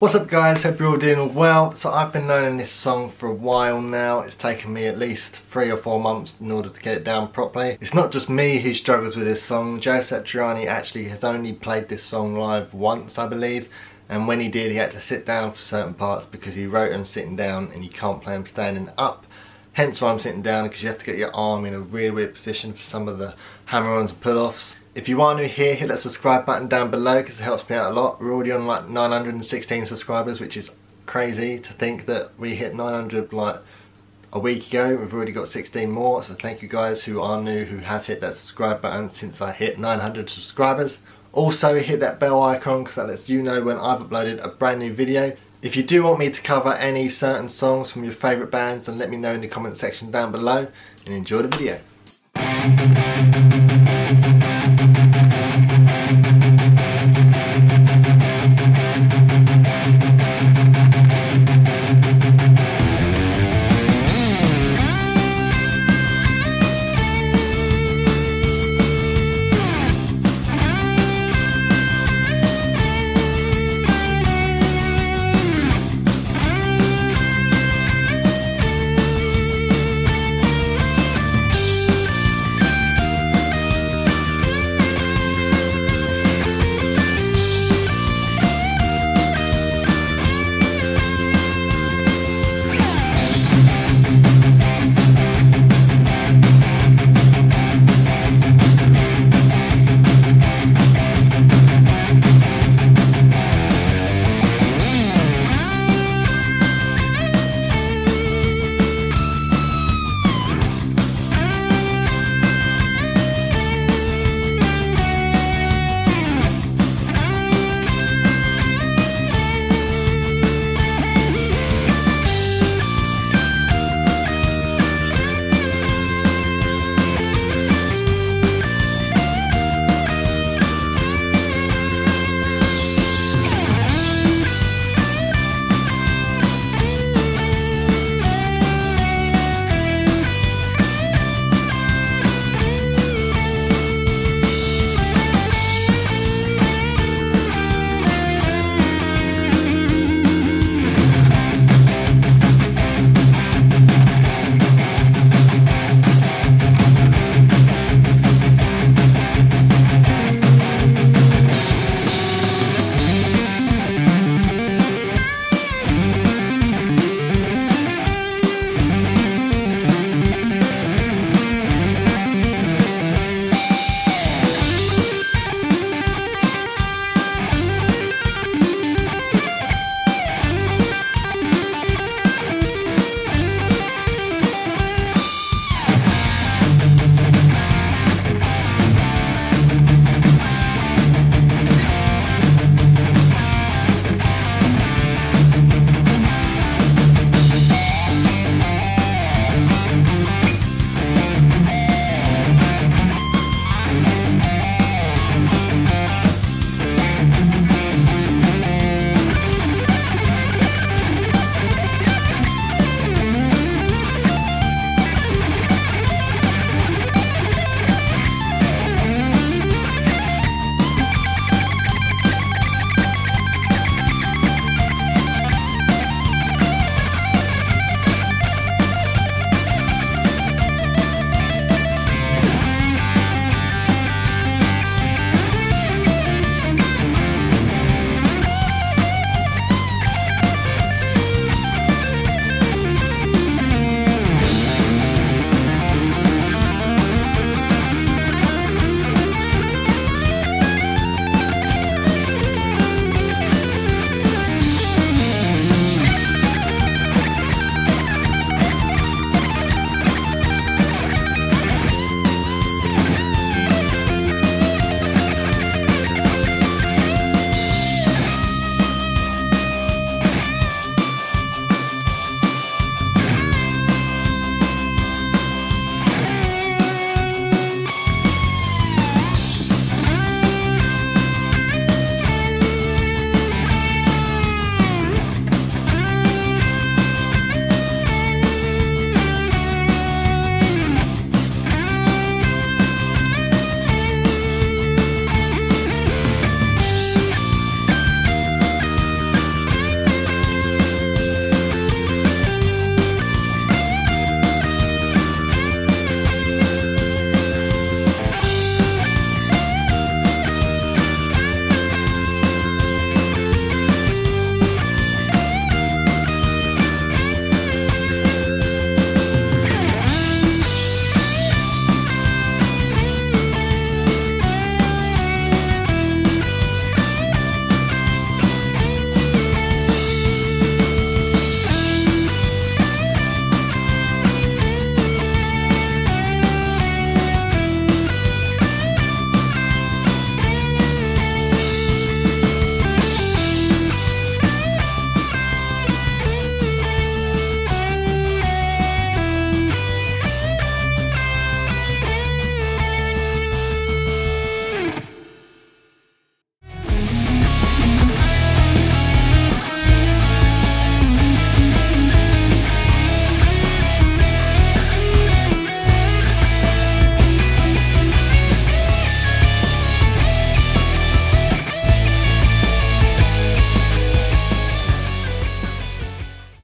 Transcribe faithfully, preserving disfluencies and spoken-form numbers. What's up guys, hope you're all doing well. So I've been learning this song for a while now. It's taken me at least three or four months in order to get it down properly. It's not just me who struggles with this song. Joe Satriani actually has only played this song live once, I believe, and when he did he had to sit down for certain parts because he wrote them sitting down and you can't play them standing up. Hence why I'm sitting down, because you have to get your arm in a really weird position for some of the hammer-ons and pull-offs. If you are new here, hit that subscribe button down below because it helps me out a lot. We're already on like nine hundred sixteen subscribers, which is crazy to think that we hit nine hundred like a week ago. We've already got sixteen more, so thank you guys who are new who have hit that subscribe button since I hit nine hundred subscribers. Also hit that bell icon because that lets you know when I've uploaded a brand new video. If you do want me to cover any certain songs from your favourite bands, then let me know in the comment section down below and enjoy the video.